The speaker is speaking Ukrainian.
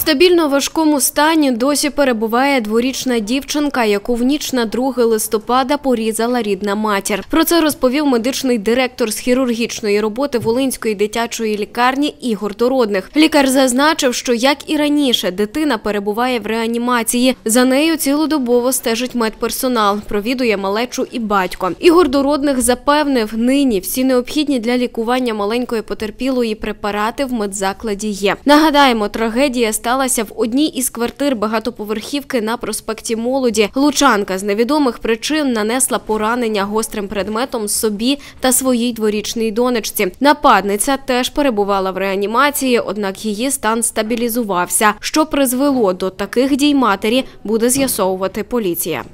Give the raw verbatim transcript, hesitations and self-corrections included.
стабільно в важкому стані досі перебуває дворічна дівчинка, яку в ніч на друге листопада порізала рідна матір. Про це розповів медичний директор з хірургічної роботи Волинської дитячої лікарні Ігор Дородних. Лікар зазначив, що, як і раніше, дитина перебуває в реанімації. За нею цілодобово стежить медперсонал, провідує малечу і батько. Ігор Дородних запевнив, нині всі необхідні для лікування маленької потерпілої препарати в медзакладі є. Нагадаємо, трагедія сталася в одній із квартир багатоповерхівки на проспекті Молоді. Лучанка з невідомих причин нанесла поранення гострим предметом собі та своїй дворічній донечці. Нападниця теж перебувала в реанімації, однак її стан стабілізувався. Що призвело до таких дій матері, буде з'ясовувати поліція.